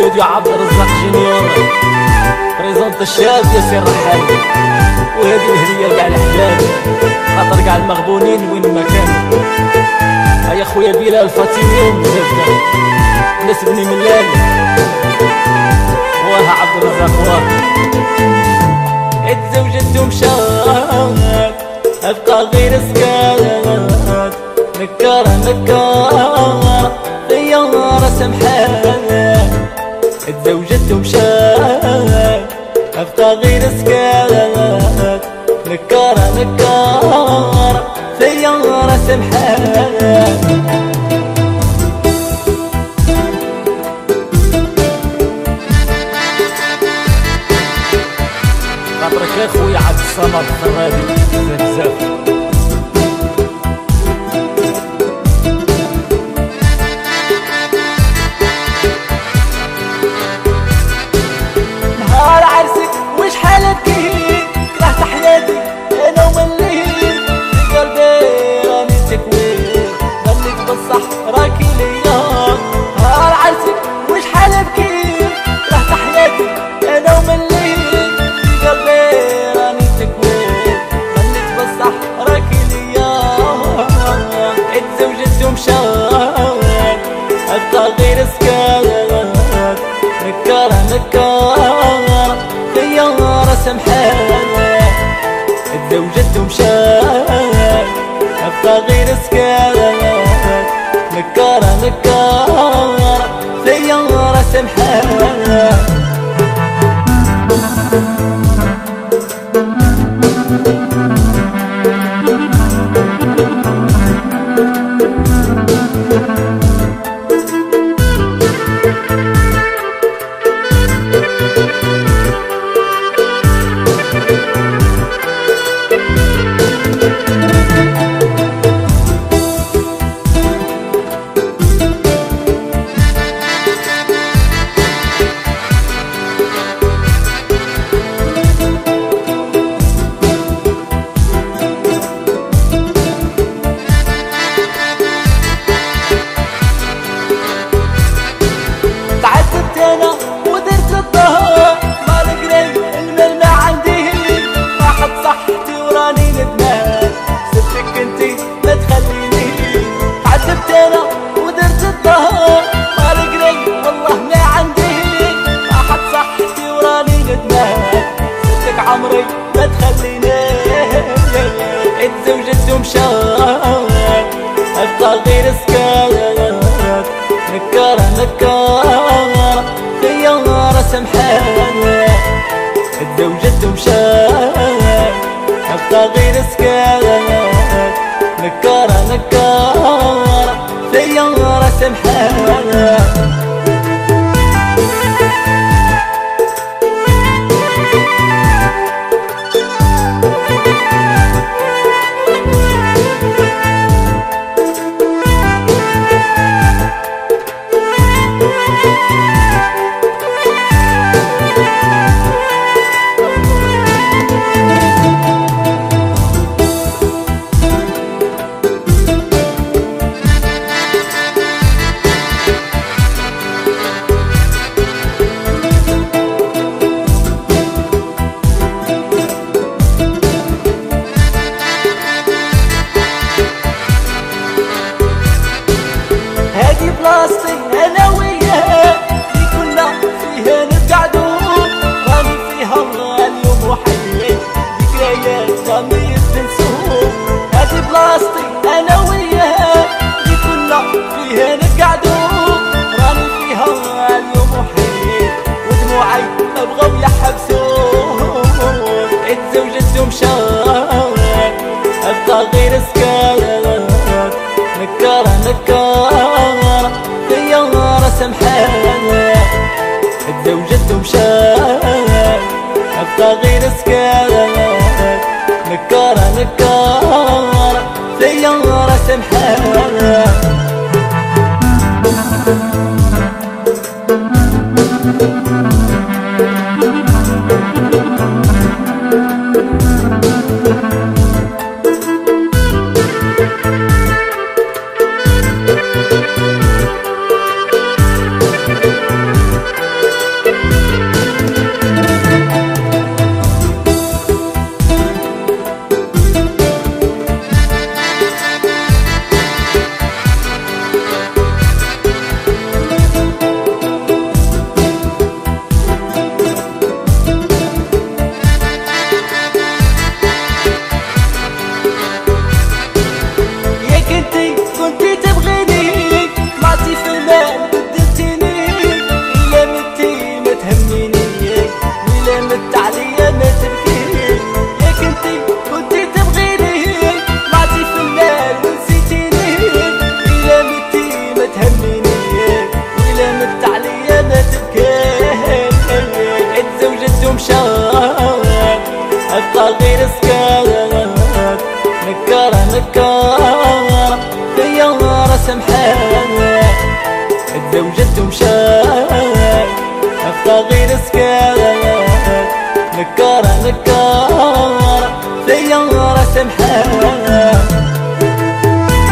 استوديو عبد الرزاق جونيور بريزونت الشاب ياسر الرحالي، وهذه الهديه لكاع الاحباب خاطر كاع المغبونين وين ما كانوا. هيا خويا بلال الفاطمي بزاف الناس بني ملال، واه عبد الرزاق واه اتزوجت ومشات ابقى غير سكات نكاره نكاره طياره سمحات اتزوجت ومشات ابقى غير سكات نكاره نكاره طياره سمحات. يا خويا عبد الصمد الخرابي بزاف نهار عرسك وش حالتي كرهت حياتي انا ومليت في قلبي راني تكويت ضلك بالصح راكي ليا. نهار عرسك وش حالتي كرهت حياتي انا ومليت غير سكات نكاره نكاره طياره سمحات اتزوجت ومشات ابقى غير سكات نكاره نكاره طياره سمحات. عمري ما تخليني اتزوجت ومشات ابقى غير سكات نكاره نكاره طياره سمحات اتزوجت ومشات ابقى غير سكات نكاره نكاره طياره سمحات. بلاصتي انا وياها اللي كنا فيها نبتعدو راني فيها اليوم وحدي ذكريات راني تنسو. هذه بلاصتي انا وياها اللي كنا فيها نبتعدو راني فيها اليوم وحدي ودموعي ما بغاو يحبسوهم. اتزوجت ومشات ابقى غير سكات نكاره نكاره طياره سمحات اتزوجت ومشات ابقى غير سكات نكاره نكاره طياره سمحات. مكارة ديارة سمحانة اتزوجت ومشاي أبقى غير سكارة مكارة مكارة ديارة سمحانة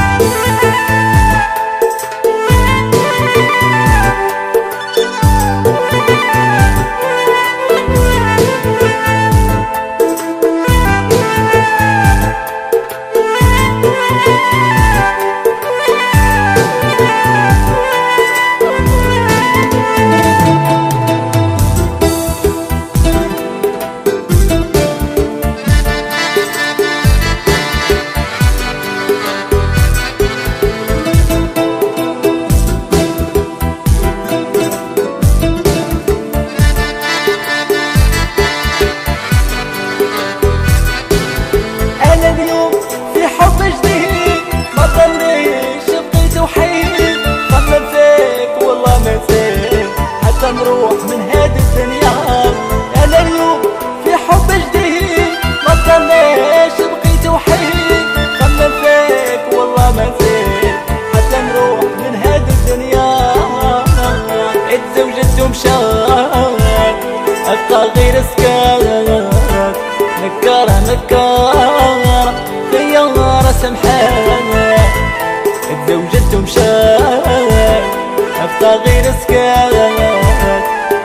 أبقى غير سكارة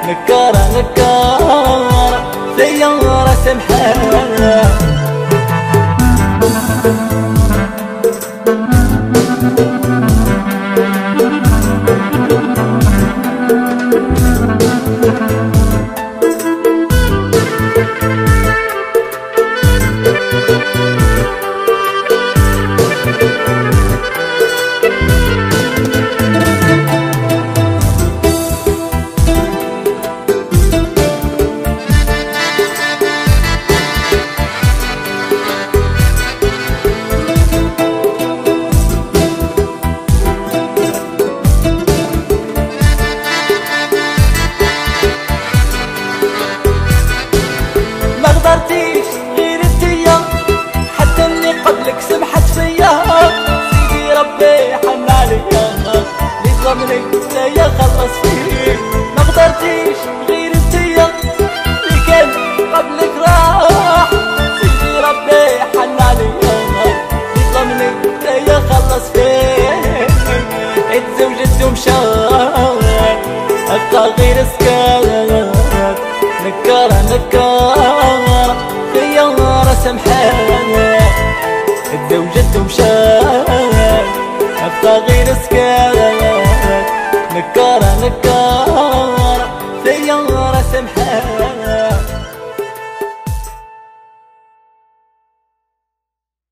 نكارة نكارة ديارة سمحانة اتزوجت ومشاي أبقى غير سكارة نكارة نكارة ديارة سمحانة أبقى غير سكارة نكارة نكارة ديارة سمحانة اتزوجت ومشاي أبقى غير سكارة نكارة نكارة